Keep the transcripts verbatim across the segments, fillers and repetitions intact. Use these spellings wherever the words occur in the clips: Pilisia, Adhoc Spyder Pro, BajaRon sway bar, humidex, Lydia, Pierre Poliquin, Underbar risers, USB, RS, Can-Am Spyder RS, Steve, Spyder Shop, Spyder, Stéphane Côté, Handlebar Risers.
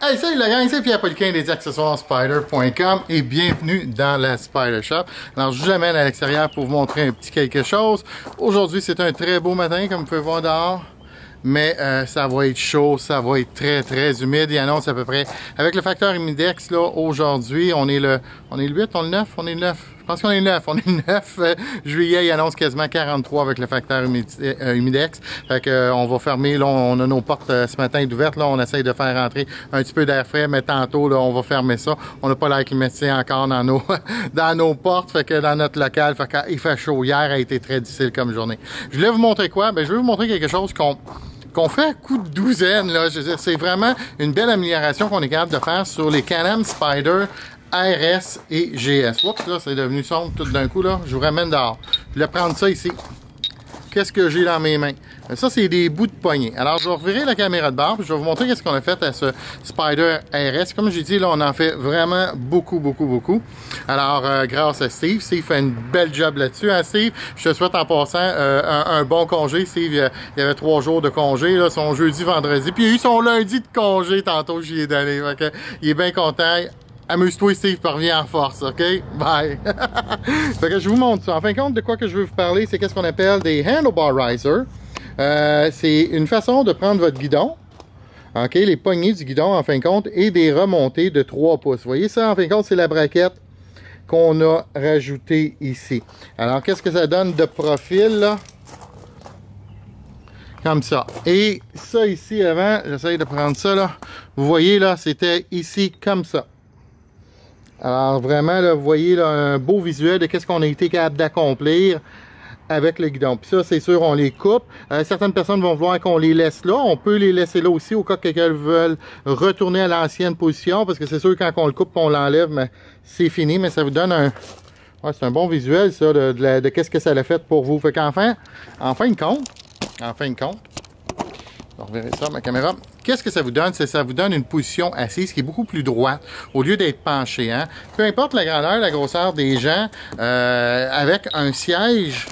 Hey, salut la gang, c'est Pierre Poliquin des accessoires Spyder point com et bienvenue dans la Spyder Shop. Alors, je vous amène à l'extérieur pour vous montrer un petit quelque chose. Aujourd'hui, c'est un très beau matin, comme vous pouvez voir dehors. Mais euh, ça va être chaud, ça va être très, très humide. Il annonce à peu près, avec le facteur humidex, là, aujourd'hui, on est le on est le huit, on est le neuf, on est le neuf. Je pense qu'on est le neuf, on est le neuf euh, juillet. Il annonce quasiment quarante-trois avec le facteur humidex. Fait que, euh, on va fermer, là, on a nos portes euh, ce matin d'ouvertes. Là, on essaye de faire rentrer un petit peu d'air frais, mais tantôt, là, on va fermer ça. On n'a pas l'air climatisé encore dans nos, dans nos portes, fait que dans notre local. Fait que, il fait chaud. Hier a été très difficile comme journée. Je voulais vous montrer quoi? Ben, je vais vous montrer quelque chose qu'on... qu'on fait à coup de douzaine, là. C'est vraiment une belle amélioration qu'on est capable de faire sur les Can-Am Spyder R S et G S. Oups, là, c'est devenu sombre tout d'un coup, là. Je vous ramène dehors. Je vais prendre ça ici. Qu'est-ce que j'ai dans mes mains? Ça, c'est des bouts de poignée. Alors, je vais revirer la caméra de bord, puis je vais vous montrer qu'est-ce qu'on a fait à ce Spyder R S. Comme j'ai dit, là, on en fait vraiment beaucoup, beaucoup, beaucoup. Alors, euh, grâce à Steve. Steve fait une belle job là-dessus, hein, Steve? Je te souhaite en passant euh, un, un bon congé. Steve, il, il avait trois jours de congé, là, son jeudi, vendredi. Puis, il a eu son lundi de congé, tantôt, j'y ai donné. Fait que, il est bien content. Amuse-toi, Steve, parviens en force, OK? Bye! Fait que je vous montre ça. En fin de compte, de quoi que je veux vous parler, c'est qu'est-ce qu'on appelle des Handlebar Risers. Euh, c'est une façon de prendre votre guidon, OK? Les poignées du guidon, en fin de compte, et des remontées de trois pouces. Vous voyez ça, en fin de compte, c'est la braquette qu'on a rajoutée ici. Alors, qu'est-ce que ça donne de profil, là? Comme ça. Et ça, ici, avant, j'essaye de prendre ça, là. Vous voyez, là, c'était ici, comme ça. Alors vraiment, là, vous voyez là, un beau visuel de qu'est-ce qu'on a été capable d'accomplir avec le guidon. Puis ça, c'est sûr, on les coupe. Euh, certaines personnes vont vouloir qu'on les laisse là. On peut les laisser là aussi au cas où quelqu'un veut retourner à l'ancienne position. Parce que c'est sûr, quand on le coupe, on l'enlève, mais c'est fini. Mais ça vous donne un... Ouais, c'est un bon visuel, ça, de, de, de qu'est-ce que ça l'a fait pour vous. Fait qu'enfin, en fin de compte, en fin de compte, on reverra ça, ma caméra. Qu'est-ce que ça vous donne? C'est ça vous donne une position assise qui est beaucoup plus droite au lieu d'être penchée. Hein? Peu importe la grandeur, la grosseur des gens, euh, avec un siège,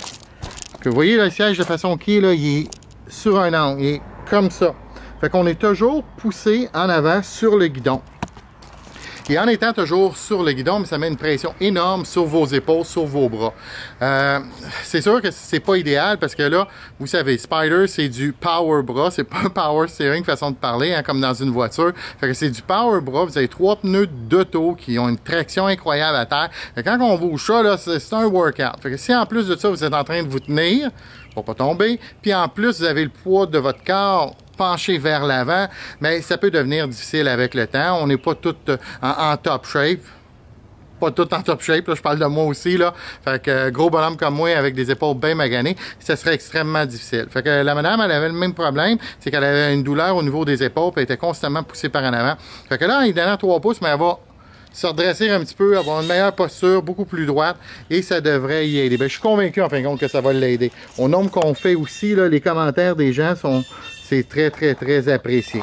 que vous voyez le siège de façon qui est là, il est sur un angle, il est comme ça. Fait qu'on est toujours poussé en avant sur le guidon. Et en étant toujours sur le guidon, mais ça met une pression énorme sur vos épaules, sur vos bras. Euh, c'est sûr que c'est pas idéal parce que là, vous savez, Spyder, c'est du power bras. C'est pas un power steering, façon de parler, hein, comme dans une voiture. Fait que c'est du power bras. Vous avez trois pneus d'auto qui ont une traction incroyable à terre. Fait que quand on bouge ça, là, c'est un workout. Fait que si en plus de ça, vous êtes en train de vous tenir, pour pas tomber, puis en plus, vous avez le poids de votre corps penché vers l'avant, mais ça peut devenir difficile avec le temps. On n'est pas tout en, en top shape. Pas tout en top shape, là, je parle de moi aussi, là. Fait que gros bonhomme comme moi, avec des épaules bien maganées, ça serait extrêmement difficile. Fait que la madame, elle avait le même problème, c'est qu'elle avait une douleur au niveau des épaules, puis elle était constamment poussée par en avant. Fait que là, en donnant trois pouces, mais elle va se redresser un petit peu, avoir une meilleure posture, beaucoup plus droite, et ça devrait y aider. Ben, je suis convaincu, en fin de compte, que ça va l'aider. Au nombre qu'on fait aussi, là, les commentaires des gens sont... C'est très, très, très apprécié.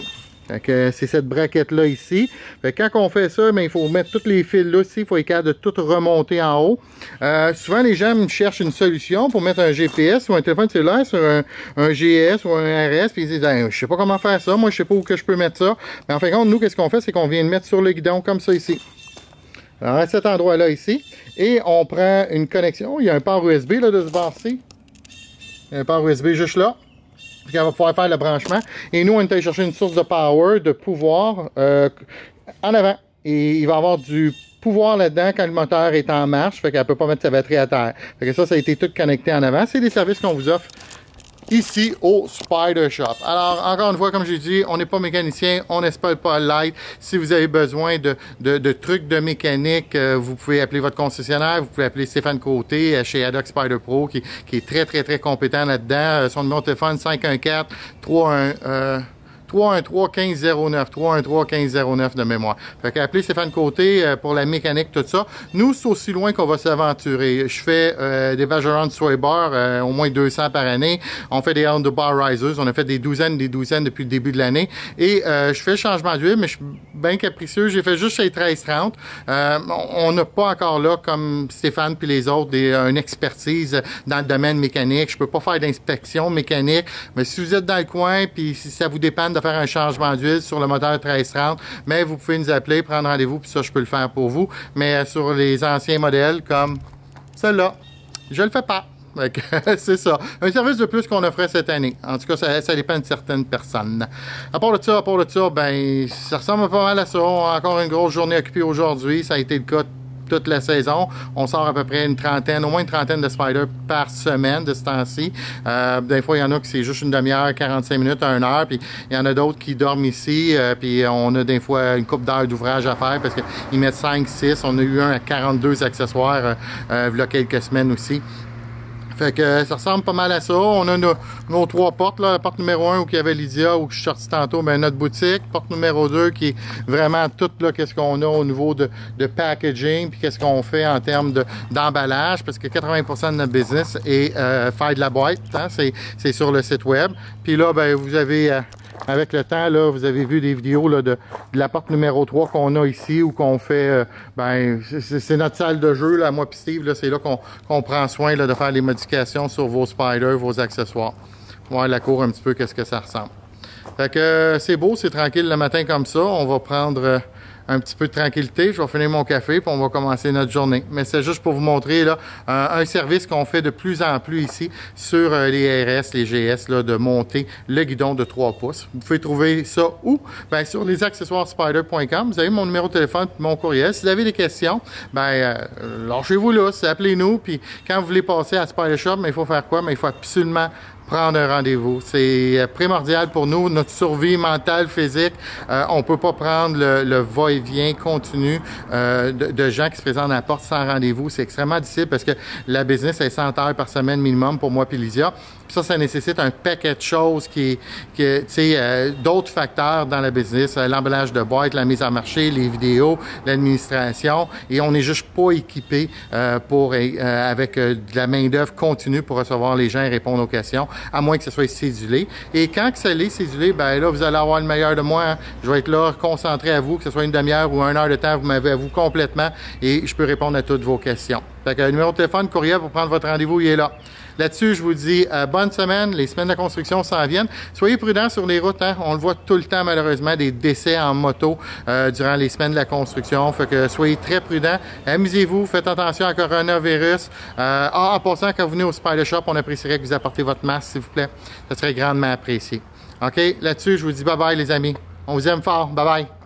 C'est cette braquette-là ici. Fait que quand on fait ça, bien, il faut mettre tous les fils là aussi. Il faut être capable de tout remonter en haut. Euh, souvent, les gens me cherchent une solution pour mettre un G P S ou un téléphone cellulaire sur un, un G S ou un R S. Puis ils disent, hey, je sais pas comment faire ça. Moi, je sais pas où que je peux mettre ça. Mais en fin de compte, nous, qu'est-ce qu'on fait? C'est qu'on vient le mettre sur le guidon comme ça ici. Alors, à cet endroit-là ici. Et on prend une connexion. Il y a un port U S B là, de ce bord-ci. Un port U S B juste là. Puis on va pouvoir faire le branchement. Et nous, on est allé chercher une source de power, de pouvoir, euh, en avant. Et il va y avoir du pouvoir là-dedans quand le moteur est en marche. Fait qu'elle ne peut pas mettre sa batterie à terre. Fait que ça, ça a été tout connecté en avant. C'est des services qu'on vous offre ici au Spyder Shop. Alors, encore une fois, comme j'ai dit, on n'est pas mécanicien, on n'espère pas l'aide. Si vous avez besoin de, de, de trucs de mécanique, euh, vous pouvez appeler votre concessionnaire, vous pouvez appeler Stéphane Côté euh, chez Adhoc Spyder Pro, qui, qui est très, très, très compétent là-dedans. Euh, son numéro de téléphone, cinq un quatre, trois un... Euh, trois un trois, quinze zéro neuf, trois un trois, quinze zéro neuf de mémoire. Fait qu'appelez Stéphane Côté euh, pour la mécanique, tout ça. Nous, c'est aussi loin qu'on va s'aventurer. Je fais euh, des BajaRon sway bar, euh, au moins deux cents par année. On fait des Underbar risers. On a fait des douzaines, des douzaines depuis le début de l'année. Et euh, je fais le changement d'huile, mais je suis bien capricieux. J'ai fait juste chez treize trente. Euh, on n'a pas encore là, comme Stéphane puis les autres, des, une expertise dans le domaine mécanique. Je peux pas faire d'inspection mécanique. Mais si vous êtes dans le coin, puis si ça vous dépend de faire un changement d'huile sur le moteur treize trente, mais vous pouvez nous appeler, prendre rendez-vous, puis ça, je peux le faire pour vous. Mais sur les anciens modèles, comme celui-là, je ne le fais pas. C'est ça. Un service de plus qu'on offrait cette année. En tout cas, ça, ça dépend de certaines personnes. À part de ça, à part de ça, ben, ça ressemble pas mal à ça. On a encore une grosse journée occupée aujourd'hui. Ça a été le cas toute la saison. On sort à peu près une trentaine, au moins une trentaine de Spyder par semaine de ce temps-ci. Euh, des fois, il y en a qui c'est juste une demi-heure, quarante-cinq minutes, une heure, puis il y en a d'autres qui dorment ici, euh, puis on a des fois une couple d'heures d'ouvrage à faire parce qu'ils mettent cinq, six. On a eu un à quarante-deux accessoires euh, euh, il y a quelques semaines aussi. Fait que ça ressemble pas mal à ça. On a nos, nos trois portes, là. La porte numéro un où il y avait Lydia, où je suis sorti tantôt, bien, notre boutique. Porte numéro deux qui est vraiment tout, là, qu'est-ce qu'on a au niveau de, de packaging, puis qu'est-ce qu'on fait en termes d'emballage, de, parce que quatre-vingts pour cent de notre business est euh, faire de la boîte, hein, c'est sur le site web. Puis là, bien, vous avez... Euh, Avec le temps, là, vous avez vu des vidéos là, de, de la porte numéro trois qu'on a ici où qu'on fait, euh, ben, c'est notre salle de jeu, là, moi et Steve, c'est là, là qu'on qu'on prend soin là, de faire les modifications sur vos Spyder, vos accessoires. Voir la cour un petit peu, qu'est-ce que ça ressemble. Fait que euh, c'est beau, c'est tranquille le matin comme ça. On va prendre euh, un petit peu de tranquillité. Je vais finir mon café puis on va commencer notre journée. Mais c'est juste pour vous montrer là, un, un service qu'on fait de plus en plus ici sur euh, les R S, les G S, là, de monter le guidon de trois pouces. Vous pouvez trouver ça où? Bien, sur les accessoires spyder point com. Vous avez mon numéro de téléphone et mon courriel. Si vous avez des questions, bien, euh, lâchez-vous là. Appelez-nous. Puis quand vous voulez passer à Spyder Shop, mais il faut faire quoi? Mais il faut absolument prendre un rendez-vous. C'est primordial pour nous, notre survie mentale, physique. Euh, on ne peut pas prendre le, le va-et-vient continu euh, de, de gens qui se présentent à la porte sans rendez-vous. C'est extrêmement difficile parce que la business est cent heures par semaine minimum pour moi, Pilisia. Puis ça, ça nécessite un paquet de choses qui, qui tu sais, euh, d'autres facteurs dans la business. Euh, l'emballage de boîte, la mise en marché, les vidéos, l'administration. Et on n'est juste pas équipé euh, pour, euh, avec euh, de la main-d'œuvre continue pour recevoir les gens et répondre aux questions, à moins que ce soit cédulé. Et quand ça l'est cédulé, ben là, vous allez avoir le meilleur de moi. Hein? Je vais être là, concentré à vous, que ce soit une demi-heure ou une heure de temps, vous m'avez à vous complètement et je peux répondre à toutes vos questions. Fait que le numéro de téléphone, courriel pour prendre votre rendez-vous, il est là. Là-dessus, je vous dis euh, bonne semaine. Les semaines de construction s'en viennent. Soyez prudents sur les routes. Hein? On le voit tout le temps, malheureusement, des décès en moto euh, durant les semaines de la construction. Fait que soyez très prudents. Amusez-vous. Faites attention à coronavirus. Euh, en passant, quand vous venez au Spyder Shop, on apprécierait que vous apportez votre masque, s'il vous plaît. Ça serait grandement apprécié. OK? Là-dessus, je vous dis bye-bye, les amis. On vous aime fort. Bye-bye.